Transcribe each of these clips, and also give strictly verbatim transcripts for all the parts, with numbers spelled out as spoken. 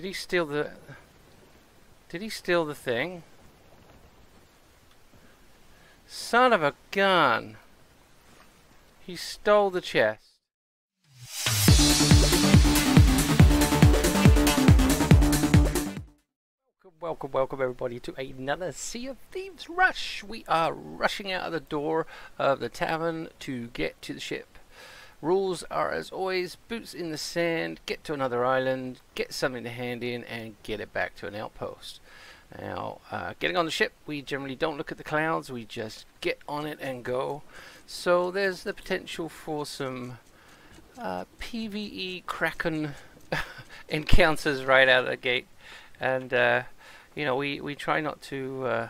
Did he steal the... Did he steal the thing? Son of a gun! He stole the chest. Welcome, welcome everybody to another Sea of Thieves rush. We are rushing out of the door of the tavern to get to the ship. Rules are as always, boots in the sand, get to another island, get something to hand in and get it back to an outpost. Now, uh, getting on the ship, we generally don't look at the clouds, we just get on it and go. So there's the potential for some uh, P V E Kraken encounters right out of the gate. And uh, you know, we, we try not to uh,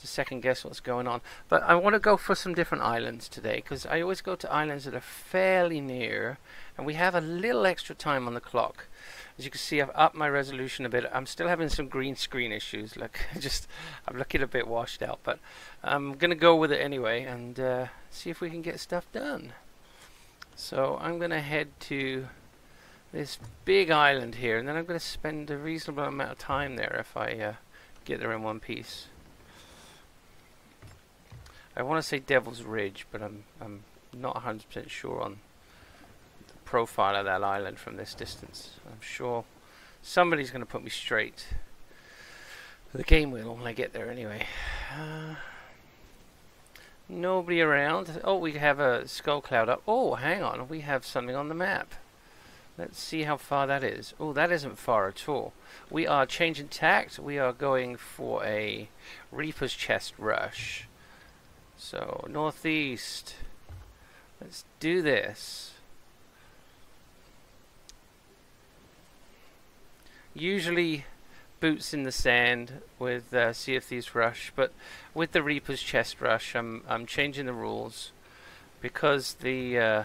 to second guess what's going on. But I want to go for some different islands today, because I always go to islands that are fairly near, and we have a little extra time on the clock. As you can see, I've upped my resolution a bit. I'm still having some green screen issues. Look, just I'm looking a bit washed out, but I'm gonna go with it anyway and uh, see if we can get stuff done. So I'm gonna head to this big island here, and then I'm going to spend a reasonable amount of time there if I uh, get there in one piece. I want to say Devil's Ridge, but I'm I'm not one hundred percent sure on the profile of that island from this distance. I'm sure somebody's going to put me straight. The game will when I get there anyway. Uh, nobody around. Oh, we have a skull cloud up. Oh, hang on, we have something on the map. Let's see how far that is. Oh, that isn't far at all. We are changing tact. We are going for a Reaper's Chest rush. So, northeast. Let's do this. Usually, boots in the sand with uh, Sea of Thieves rush, but with the Reaper's Chest rush, I'm I'm changing the rules because the uh,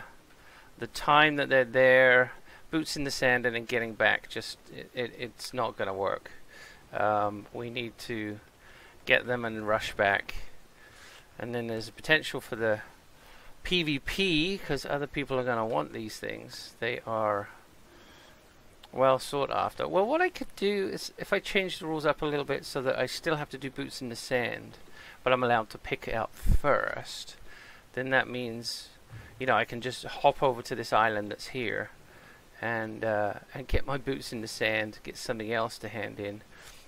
the time that they're there. Boots in the sand and then getting back, just it, it, it's not going to work. Um, we need to get them and rush back. And then there's a potential for the P v P, because other people are going to want these things. They are well sought after. Well, what I could do is if I change the rules up a little bit so that I still have to do boots in the sand, but I'm allowed to pick it up first, then that means, you know, I can just hop over to this island that's here. And, uh, and get my boots in the sand, get something else to hand in,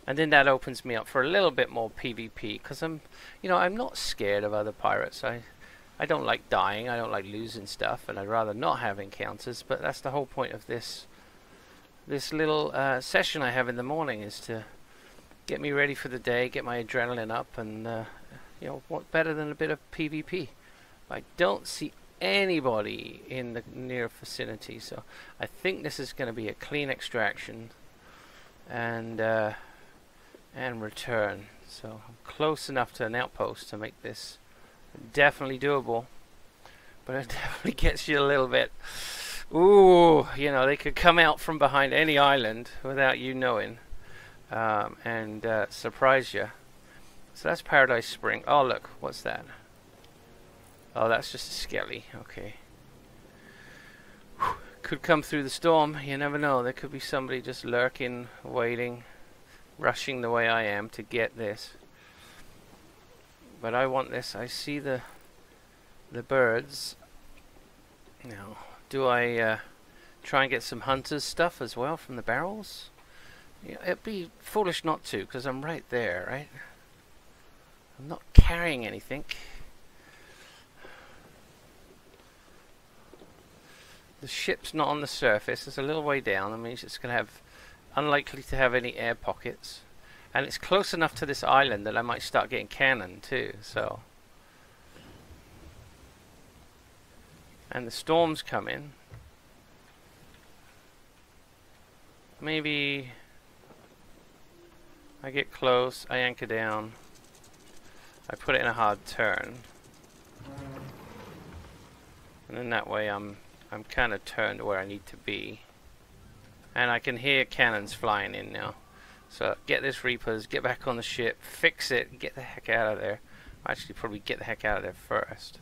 and then that opens me up for a little bit more P v P, because I'm, you know, I'm not scared of other pirates. I, I don't like dying, I don't like losing stuff, and I'd rather not have encounters, but that's the whole point of this, this little uh, session I have in the morning, is to get me ready for the day, get my adrenaline up, and, uh, you know, what better than a bit of P v P. I don't see anybody in the near vicinity, so I think this is going to be a clean extraction and uh, and return. So I'm close enough to an outpost to make this definitely doable, but it definitely gets you a little bit, ooh, you know, they could come out from behind any island without you knowing um, and uh, surprise you. So that's Paradise Spring. Oh look, what's that? Oh, that's just a skelly. Okay. Whew. Could come through the storm. You never know. There could be somebody just lurking, waiting, rushing the way I am to get this. But I want this. I see the the birds. Now, do I uh, try and get some hunter's stuff as well from the barrels? You know, it'd be foolish not to, because I'm right there, right? I'm not carrying anything. The ship's not on the surface, it's a little way down. I mean, it's going to have, unlikely to have any air pockets. And it's close enough to this island that I might start getting cannoned too, so. And the storm's coming. Maybe I get close, I anchor down, I put it in a hard turn. And then that way I'm I'm kind of turned to where I need to be, and I can hear cannons flying in now. So get this Reapers, get back on the ship, fix it, get the heck out of there. Actually, probably get the heck out of there first.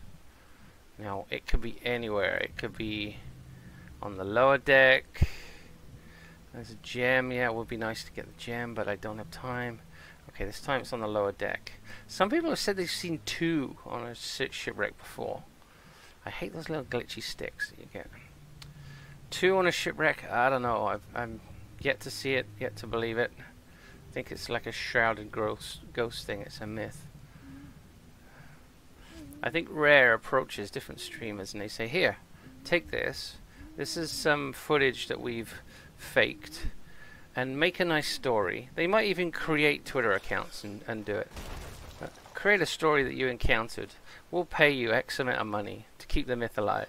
Now it could be anywhere. It could be on the lower deck. There's a gem. Yeah, it would be nice to get the gem, but I don't have time. Okay, this time it's on the lower deck. Some people have said they've seen two on a shipwreck before. I hate those little glitchy sticks that you get. Two on a shipwreck? I don't know. I've, I'm yet to see it, yet to believe it. I think it's like a shrouded ghost, ghost thing. It's a myth. I think Rare approaches different streamers and they say, here, take this. This is some footage that we've faked. And make a nice story. They might even create Twitter accounts and, and do it. Uh, create a story that you encountered. We'll pay you X amount of money to keep the myth alive.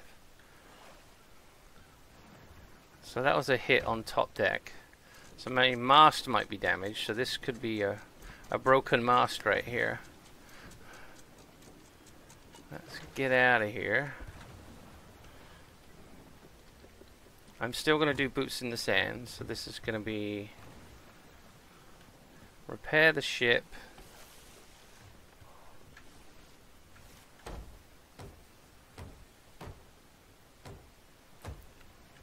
So that was a hit on top deck. So my mast might be damaged. So this could be a, a broken mast right here. Let's get out of here. I'm still going to do boots in the sand, so this is going to be repair the ship.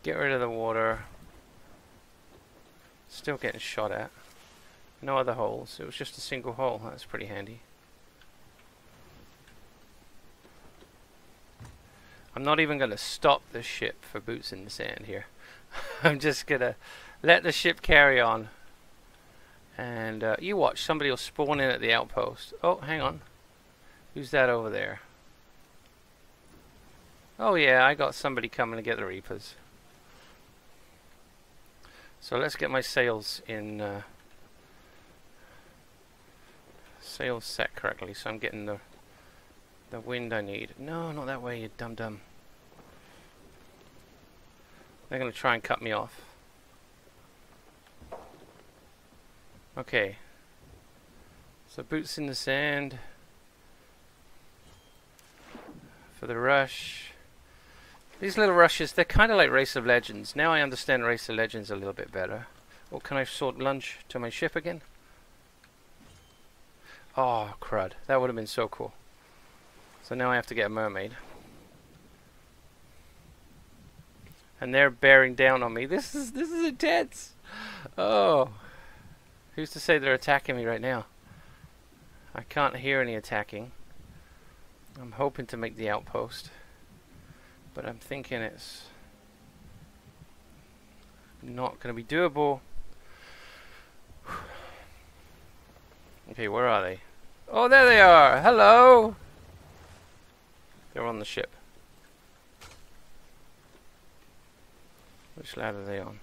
Get rid of the water. Still getting shot at. No other holes. It was just a single hole. That's pretty handy. I'm not even going to stop the ship for boots in the sand here. I'm just going to let the ship carry on. And uh, you watch, somebody will spawn in at the outpost. Oh, hang on. Who's that over there? Oh yeah, I got somebody coming to get the Reapers. So let's get my sails in. Uh, sails set correctly, so I'm getting the the wind I need. No, not that way, you dumb dumb. They're going to try and cut me off. Okay. So boots in the sand. For the rush. These little rushes, they're kind of like Race of Legends. Now I understand Race of Legends a little bit better. Or can I sort lunge to my ship again? Oh, crud. That would have been so cool. So now I have to get a mermaid. And they're bearing down on me. This is this is intense. Oh. Who's to say they're attacking me right now? I can't hear any attacking. I'm hoping to make the outpost. But I'm thinking it's not going to be doable. Okay, where are they? Oh, there they are. Hello. They're on the ship. Which ladder are they on?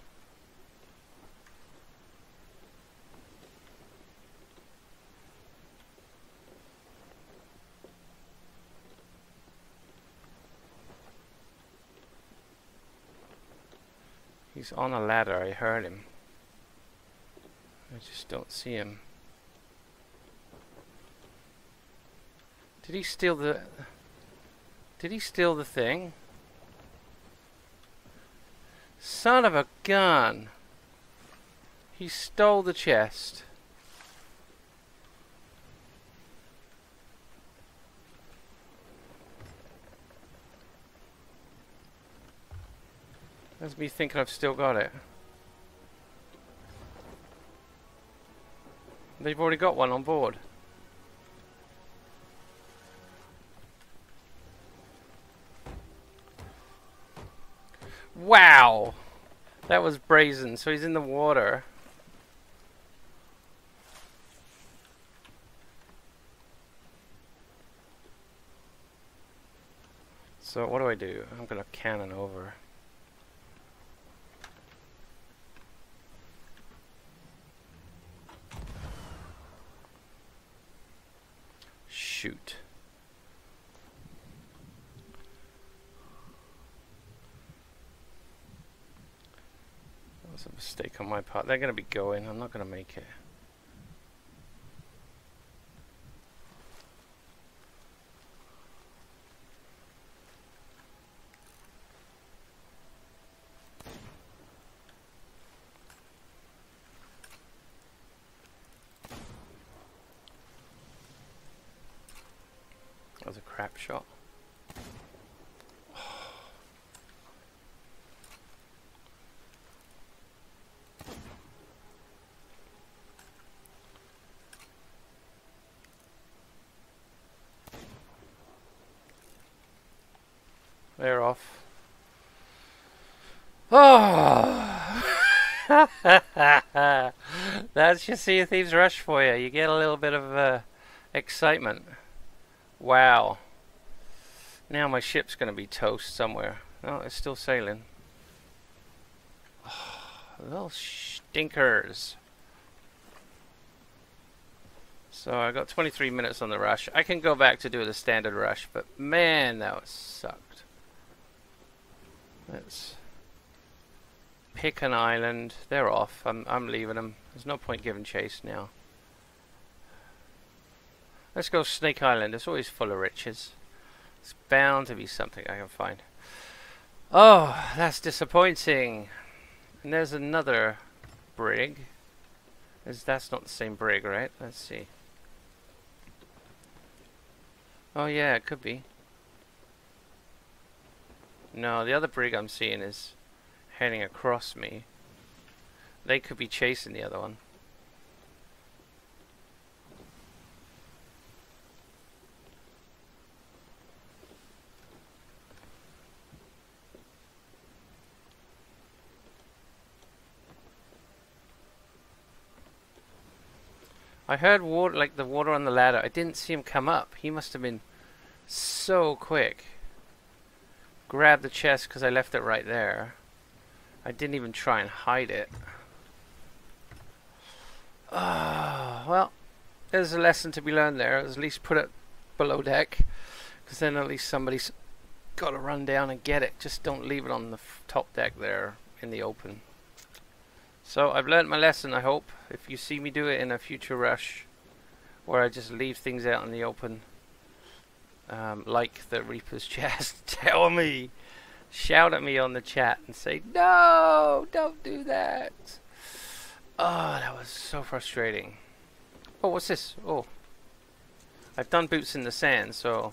He's on a ladder, I heard him. I just don't see him. Did he steal the... Did he steal the thing? Son of a gun! He stole the chest. That's me thinking I've still got it. They've already got one on board. Wow! That was brazen, so he's in the water. So what do I do? I'm gonna cannon over. Shoot. That's a mistake on my part. They're going to be going. I'm not going to make it. That was a crap shot. They're off. Oh! That's your Sea of Thieves rush for you. You get a little bit of uh, excitement. Wow. Now my ship's going to be toast somewhere. Oh, it's still sailing. Oh, little stinkers. So I got twenty-three minutes on the rush. I can go back to do the standard rush, but man, that sucked. Let's pick an island. They're off. I'm I'm leaving them. There's no point giving chase now. Let's go Snake Island. It's always full of riches. It's bound to be something I can find. Oh, that's disappointing. And there's another brig. Is that's not the same brig, right? Let's see. Oh yeah, it could be. No, the other brig I'm seeing is heading across me. They could be chasing the other one. I heard water, like the water on the ladder. I didn't see him come up. He must have been so quick. Grabbed the chest because I left it right there. I didn't even try and hide it. Ah, oh, well, there's a lesson to be learned there. At least put it below deck, because then at least somebody's got to run down and get it. Just don't leave it on the f top deck there in the open. So I've learned my lesson, I hope. If you see me do it in a future rush, where I just leave things out in the open, um, like the Reaper's Chest, tell me. Shout at me on the chat and say, no, don't do that. Oh, that was so frustrating. Oh, what's this? Oh, I've done boots in the sand, so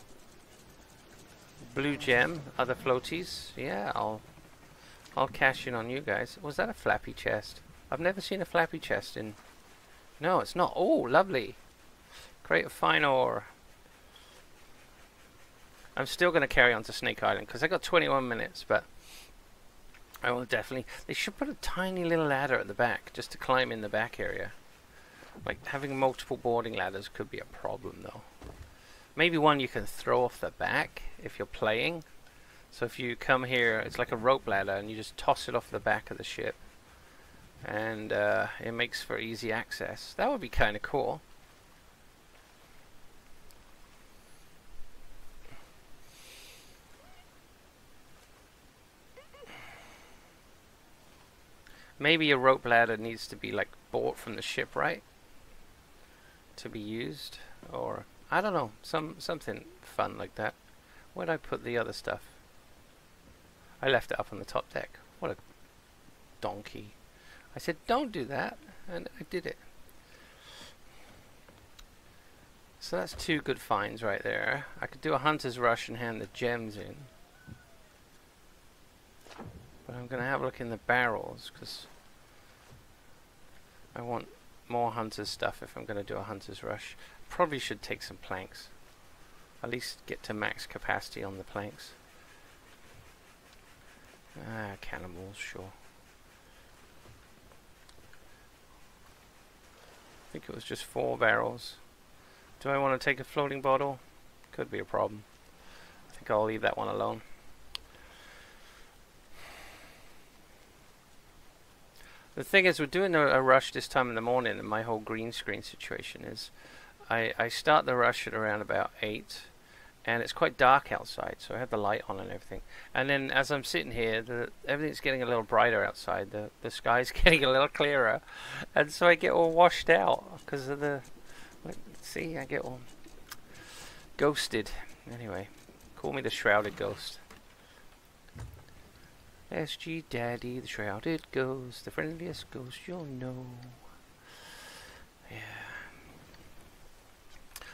blue gem, other floaties. Yeah, I'll I'll cash in on you guys. Was that a flappy chest? I've never seen a flappy chest in. No, it's not. Oh, lovely. Create a fine ore. I'm still going to carry on to Snake Island because I got twenty-one minutes, but I will definitely. They should put a tiny little ladder at the back just to climb in the back area. Like having multiple boarding ladders could be a problem, though. Maybe one you can throw off the back if you're playing. So if you come here, it's like a rope ladder, and you just toss it off the back of the ship, and uh, it makes for easy access. That would be kind of cool. Maybe a rope ladder needs to be like bought from the ship, right? To be used, or I don't know, some something fun like that. Where'd I put the other stuff? I left it up on the top deck. What a donkey. I said, don't do that, and I did it. So that's two good finds right there. I could do a hunter's rush and hand the gems in. But I'm going to have a look in the barrels, because I want more hunter's stuff if I'm going to do a hunter's rush. Probably should take some planks. At least get to max capacity on the planks. Ah, cannibals, sure. I think it was just four barrels. Do I want to take a floating bottle? Could be a problem. I think I'll leave that one alone. The thing is, we're doing a, a rush this time in the morning, and my whole green screen situation is I, I start the rush at around about eight. And it's quite dark outside, so I had the light on and everything. And then as I'm sitting here, the, everything's getting a little brighter outside. The, the sky's getting a little clearer. And so I get all washed out because of the... Let's see, I get all ghosted. Anyway, call me the Shrouded Ghost. S G Daddy, the Shrouded Ghost, the friendliest ghost you'll know. Yeah.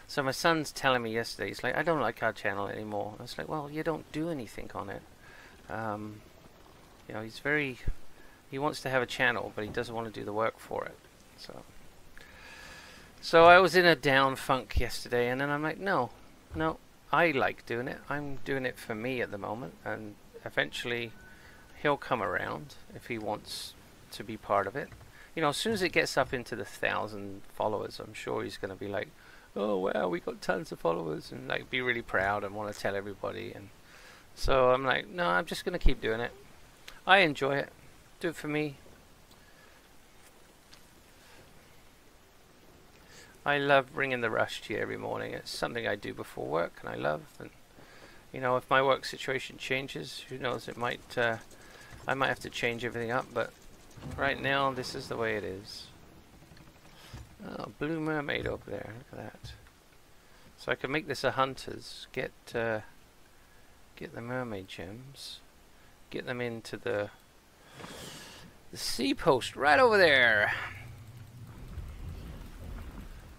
So my son's telling me yesterday, he's like, I don't like our channel anymore. I was like, well, you don't do anything on it. Um, you know, he's very, he wants to have a channel, but he doesn't want to do the work for it. So, so I was in a down funk yesterday, and then I'm like, no, no, I like doing it. I'm doing it for me at the moment, and eventually he'll come around if he wants to be part of it. You know, as soon as it gets up into the thousand followers, I'm sure he's going to be like, oh wow, we got tons of followers, and like be really proud and want to tell everybody. And so I'm like, no, I'm just going to keep doing it. I enjoy it. Do it for me. I love bringing the rush to you every morning. It's something I do before work, and I love. And you know, if my work situation changes, who knows? It might. Uh, I might have to change everything up. But right now, this is the way it is. Oh, blue mermaid over there. Look at that. So I can make this a hunter's. Get uh, get the mermaid gems. Get them into the the sea post right over there.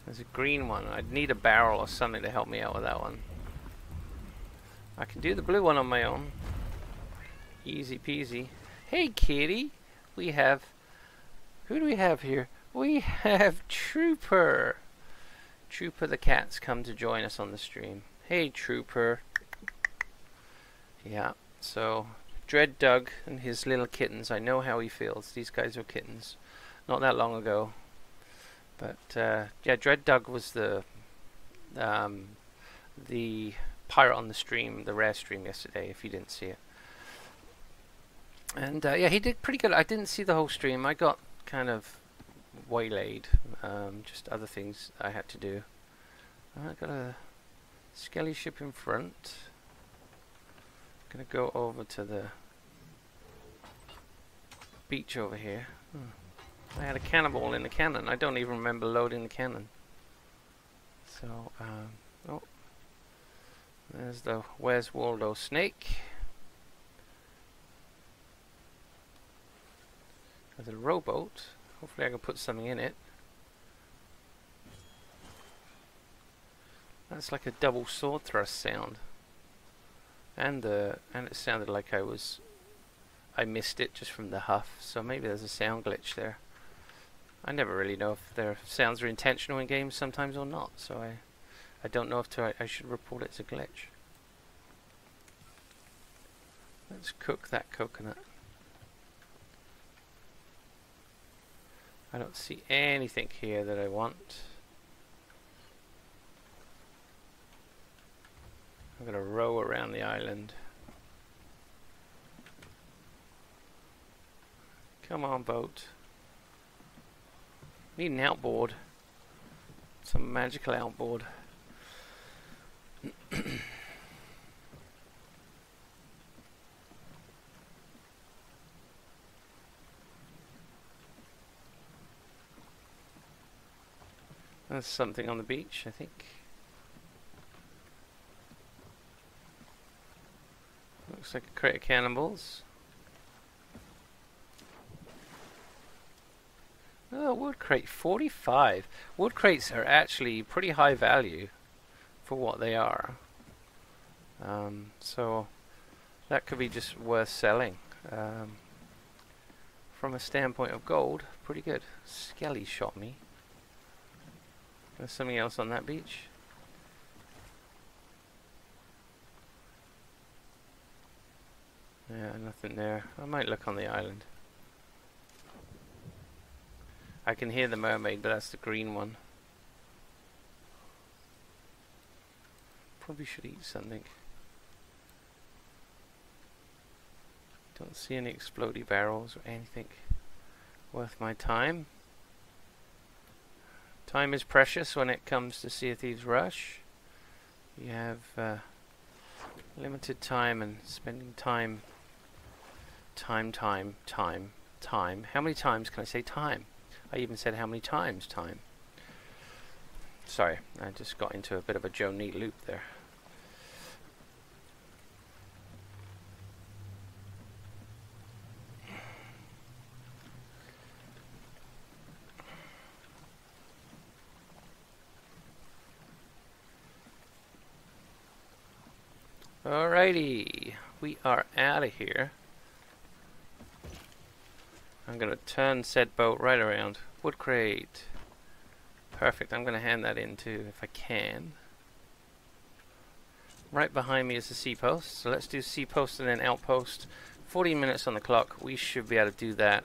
There's a green one. I'd need a barrel or something to help me out with that one. I can do the blue one on my own. Easy peasy. Hey, kitty. We have... Who do we have here? We have Trooper. Trooper the cat's come to join us on the stream. Hey, Trooper. Yeah, so... Dread Doug and his little kittens. I know how he feels. These guys were kittens not that long ago. But uh, yeah, Dread Doug was the um, the pirate on the stream, the Rare stream yesterday. If you didn't see it, and uh, yeah, he did pretty good. I didn't see the whole stream. I got kind of waylaid, um, just other things I had to do. I got a skelly ship in front. I'm gonna go over to the beach over here. Hmm. I had a cannonball in the cannon. I don't even remember loading the cannon. So, um, oh, there's the Where's Waldo snake. There's a rowboat. Hopefully I can put something in it. That's like a double sword thrust sound. And uh, and it sounded like I was, I missed it just from the huff. So maybe there's a sound glitch there. I never really know if their sounds are intentional in games sometimes or not, so I I don't know if to, I, I should report it as a glitch. Let's cook that coconut. I don't see anything here that I want. I'm going to row around the island. Come on, boat. Need an outboard. Some magical outboard. There's something on the beach, I think. Looks like a crate of cannonballs. Oh, wood crate, forty-five. Wood crates are actually pretty high value for what they are. Um, so that could be just worth selling. Um, from a standpoint of gold, pretty good. Skelly shot me. There's something else on that beach. Yeah, nothing there. I might look on the island. I can hear the mermaid, but that's the green one. Probably should eat something. Don't see any explodey barrels or anything worth my time. Time is precious when it comes to Sea of Thieves Rush. You have uh, limited time, and spending time, time, time, time, time. How many times can I say time? I even said how many times time. Sorry, I just got into a bit of a Joe Neat loop there. Alrighty, we are out of here. I'm going to turn said boat right around. Wood crate. Perfect. I'm going to hand that in too if I can. Right behind me is the sea post, so let's do sea post and then outpost. forty minutes on the clock, we should be able to do that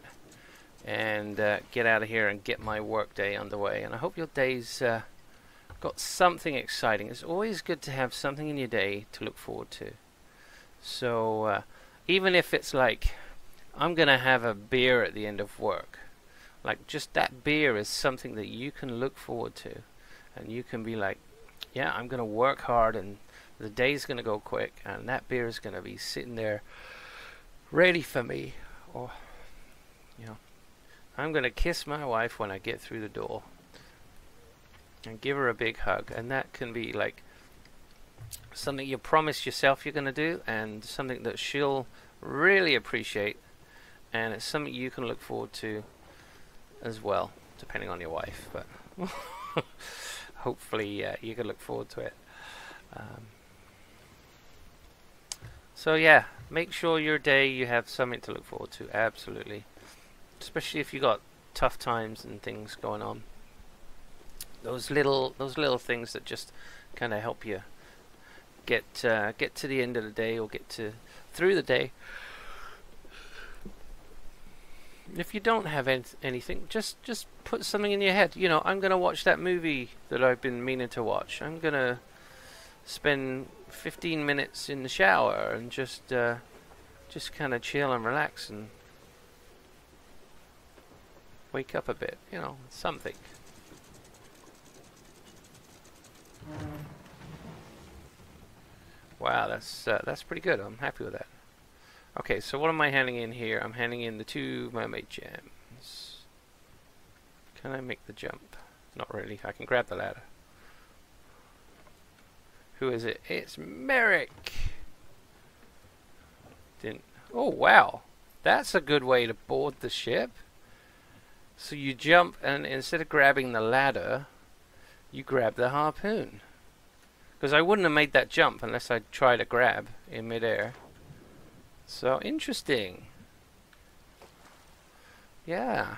and uh, get out of here and get my work day underway. And I hope your day's uh, got something exciting. It's always good to have something in your day to look forward to. So uh, even if it's like, I'm gonna have a beer at the end of work, like just that beer is something that you can look forward to, and you can be like, yeah, I'm gonna work hard and the day's gonna go quick and that beer is gonna be sitting there ready for me. Or, you know, I'm gonna kiss my wife when I get through the door and give her a big hug. And that can be like something you promise yourself you're gonna do, and something that she'll really appreciate, and it's something you can look forward to as well, depending on your wife. But hopefully uh, you can look forward to it. Um, so yeah, make sure your day you have something to look forward to, absolutely, especially if you got tough times and things going on. Those little those little things that just kind of help you get uh, get to the end of the day, or get to through the day. If you don't have anything, just just put something in your head. You know, I'm gonna watch that movie that I've been meaning to watch. I'm gonna spend fifteen minutes in the shower and just uh, just kind of chill and relax and wake up a bit, you know, something. Wow, that's uh, that's pretty good. I'm happy with that. Okay, so what am I handing in here? I'm handing in the two mermaid gems. Can I make the jump? Not really. I can grab the ladder. Who is it? It's Merrick. Didn't. Oh wow, that's a good way to board the ship. So you jump, and instead of grabbing the ladder, you grab the harpoon. Because I wouldn't have made that jump unless I tried to grab in midair. So interesting. Yeah,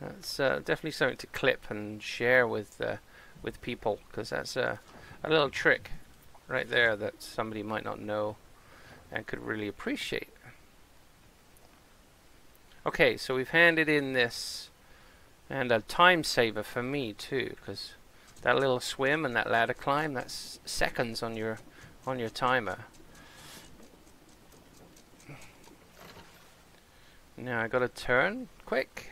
that's uh, definitely something to clip and share with uh, with people, because that's a uh, a little trick right there that somebody might not know and could really appreciate. Okay, so we've handed in this, and a time saver for me too, because that little swim and that ladder climb, that's seconds on your on your timer. Now I gotta turn quick.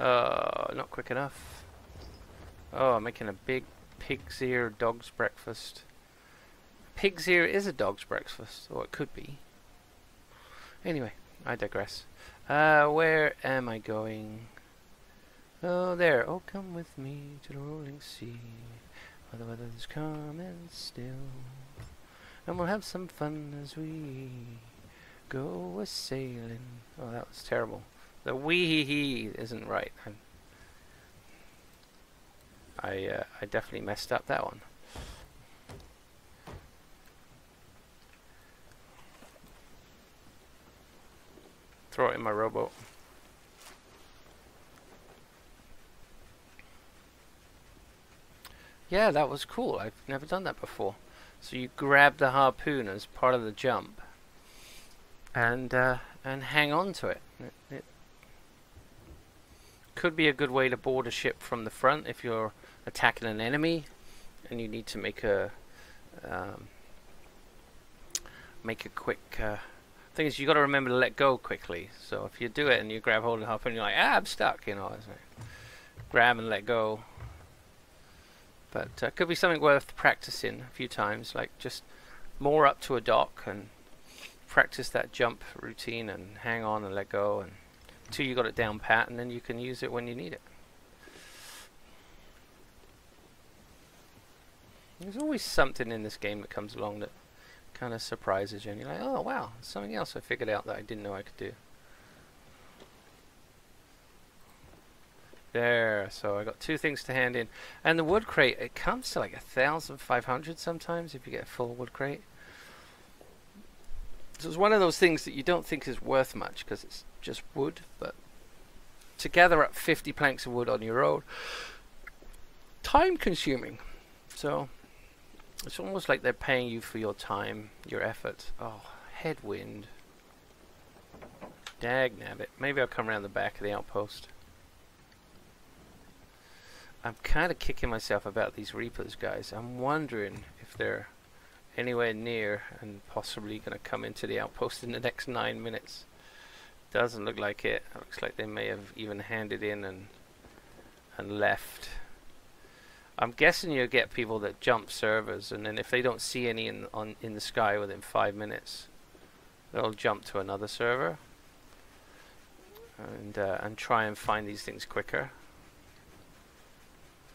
Uh, not quick enough. Oh, I'm making a big pig's ear dog's breakfast. Pig's ear is a dog's breakfast, or it could be. Anyway, I digress. Uh, where am I going? Oh, there. Oh, come with me to the rolling sea, where the weather is calm and still, and we'll have some fun as we go a-sailing. Oh, that was terrible. The wee-hee-hee isn't right. I'm I, uh, I definitely messed up that one. Throw it in my rowboat. Yeah, that was cool. I've never done that before. So you grab the harpoon as part of the jump, and uh, and hang on to it. It, it could be a good way to board a ship from the front if you're attacking an enemy and you need to make a um, make a quick uh, thing. Is you got to remember to let go quickly. So if you do it and you grab hold and hop and you're like, ah, I'm stuck, you know, isn't it? Grab and let go. But uh, could be something worth practicing a few times, like just moor up to a dock and practice that jump routine and hang on and let go, and until you got it down pat, and then you can use it when you need it. There's always something in this game that comes along that kind of surprises you, and you're like, oh wow, something else I figured out that I didn't know I could do. There, so I got two things to hand in. And the wood crate, it comes to like a thousand five hundred sometimes if you get a full wood crate. So it's one of those things that you don't think is worth much because it's just wood, but to gather up fifty planks of wood on your own, time consuming. So It's almost like they're paying you for your time, your efforts. Oh, headwind. Dag nabbit. Maybe I'll come around the back of the outpost. I'm kind of kicking myself about these Reapers guys. I'm wondering if they're anywhere near and possibly going to come into the outpost in the next nine minutes. Doesn't look like it. It looks like they may have even handed in and and left. I'm guessing you'll get people that jump servers, and then if they don't see any in on in the sky within five minutes, they'll jump to another server and uh, and try and find these things quicker.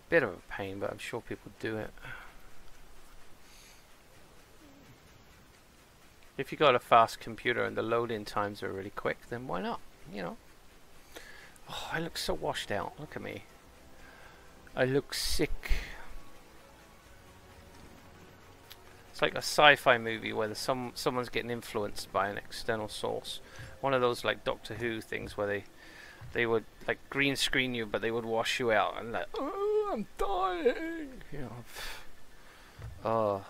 Bit of a pain, but I'm sure people do it. If you got a fast computer and the load-in times are really quick, then why not? You know. Oh, I look so washed out. Look at me. I look sick. It's like a sci-fi movie where some someone's getting influenced by an external source. One of those like Doctor Who things where they they would like green screen you, but they would wash you out and like, oh, I'm dying. You know. Oh.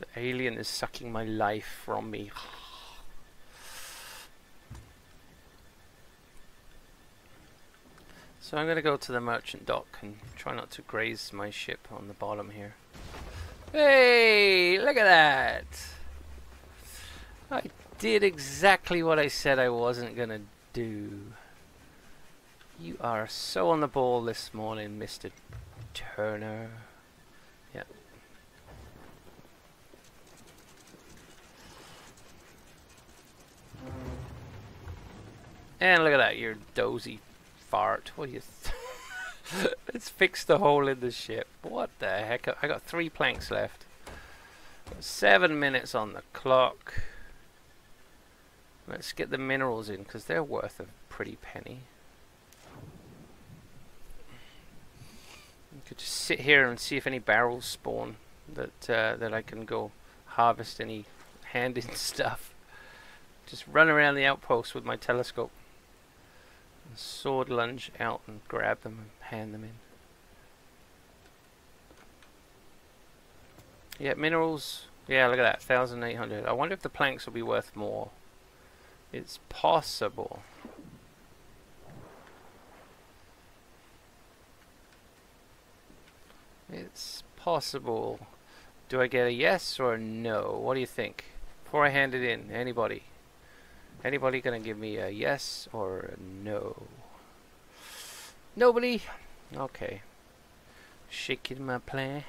The alien is sucking my life from me. So I'm going to go to the merchant dock and try not to graze my ship on the bottom here. Hey, look at that! I did exactly what I said I wasn't going to do. You are so on the ball this morning, Mister Turner. Yep. And look at that, you're dozy fart. What do you th Let's fix the hole in the ship. What the heck? I got three planks left. Got seven minutes on the clock. Let's get the minerals in because they're worth a pretty penny. I could just sit here and see if any barrels spawn that uh, that I can go harvest any hand-in stuff. Just run around the outpost with my telescope. Sword lunge out and grab them and hand them in. Yeah, minerals. Yeah, look at that, one thousand eight hundred. I wonder if the planks will be worth more. It's possible. It's possible. Do I get a yes or a no? What do you think? Before I hand it in, anybody? Anybody gonna give me a yes or a no? Nobody? Okay. Shaking my planks,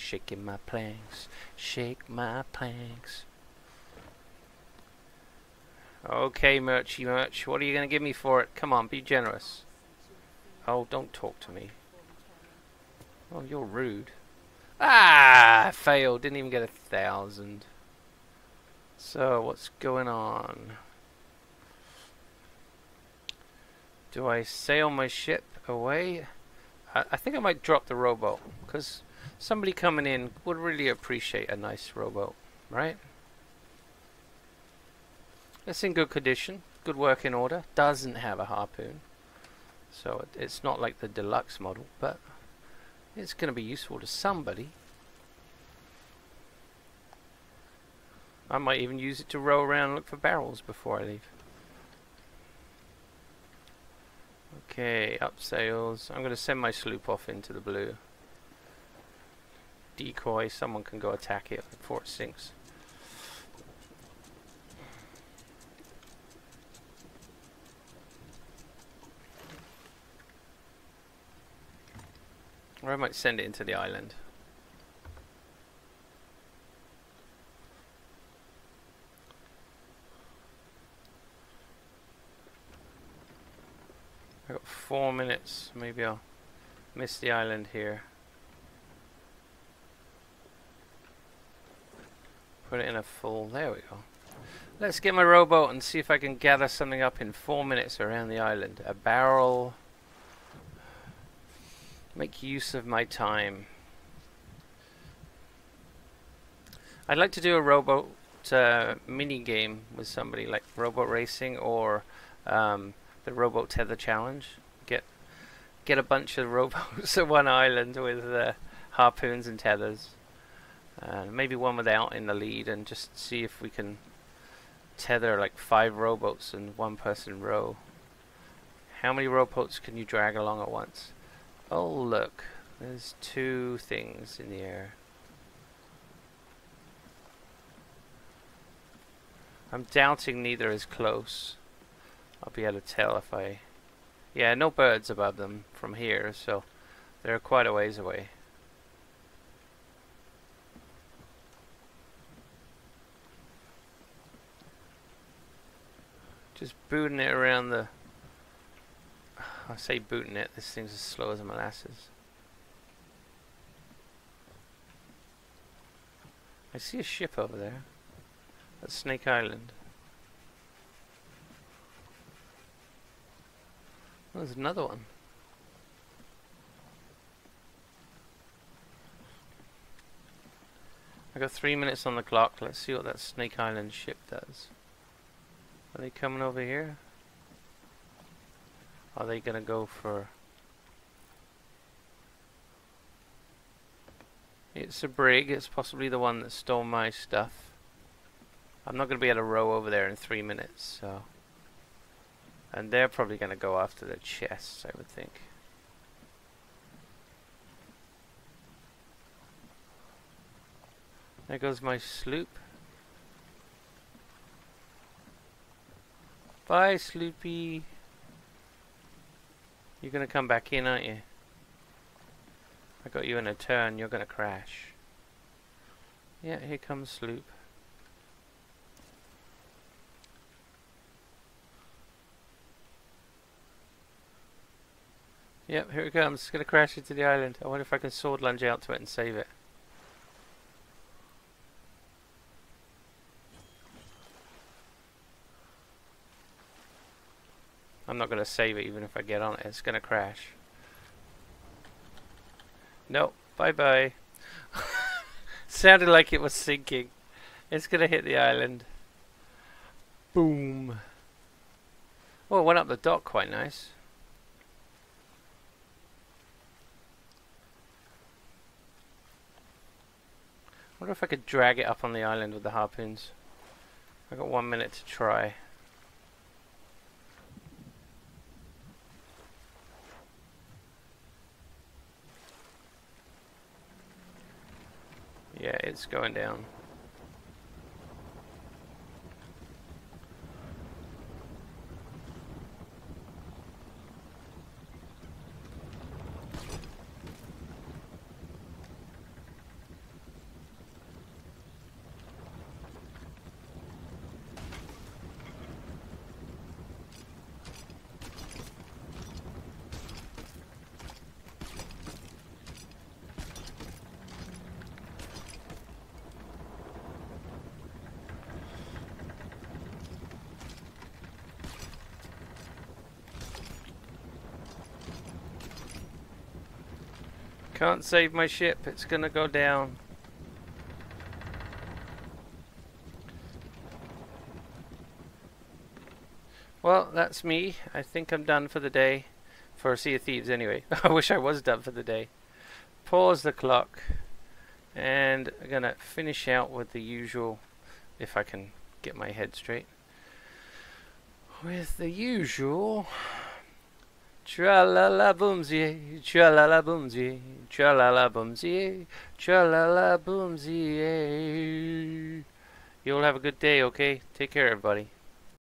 shaking my planks, shake my planks. Okay, Merchy Merch, what are you gonna give me for it? Come on, be generous. Oh, don't talk to me. Oh, you're rude. Ah, failed. Didn't even get a thousand. So, what's going on? Do I sail my ship away? I, I think I might drop the rowboat because somebody coming in would really appreciate a nice rowboat, right? It's in good condition, good working order, doesn't have a harpoon. So it, it's not like the deluxe model, but it's going to be useful to somebody. I might even use it to row around and look for barrels before I leave. Okay, up sails. I'm going to send my sloop off into the blue. Decoy, someone can go attack it before it sinks. Or I might send it into the island. I got four minutes. Maybe I'll miss the island here. Put it in a full. There we go. Let's get my rowboat and see if I can gather something up in four minutes around the island. A barrel. Make use of my time. I'd like to do a rowboat uh, mini game with somebody, like rowboat racing or. Um, The rowboat tether challenge. Get get a bunch of rowboats at one island with uh, harpoons and tethers. Uh, maybe one without in the lead, and just see if we can tether like five rowboats and one person row. How many rowboats can you drag along at once? Oh look, there's two things in the air. I'm doubting neither is close. I'll be able to tell if I... Yeah, no birds above them from here, so they're quite a ways away. Just booting it around the... I say booting it, this thing's as slow as molasses. I see a ship over there. That's Snake Island. Oh, there's another one. I got three minutes on the clock. Let's see what that Snake Island ship does. Are they coming over here? Are they gonna go for... It's a brig. It's possibly the one that stole my stuff. I'm not gonna be able to row over there in three minutes, so... And they're probably gonna go after the chests, I would think. There goes my sloop. Bye, Sloopy. You're gonna come back in, aren't you? I got you in a turn, you're gonna crash. Yeah, here comes Sloop. Yep, here it comes. It's gonna crash into the island. I wonder if I can sword lunge out to it and save it. I'm not gonna save it even if I get on it. It's gonna crash. Nope. Bye bye. Sounded like it was sinking. It's gonna hit the island. Boom. Well, it went up the dock quite nice. I wonder if I could drag it up on the island with the harpoons. I got one minute to try. Yeah, it's going down. Can't save my ship, it's gonna go down. Well, that's me. I think I'm done for the day. For Sea of Thieves, anyway. I wish I was done for the day. Pause the clock. And I'm gonna finish out with the usual, if I can get my head straight, with the usual... Tra-la-la boomsy, tra-la-la boomsy, tra-la-la boomsy, tra-la-la boomsy. You all have a good day, okay? Take care, everybody.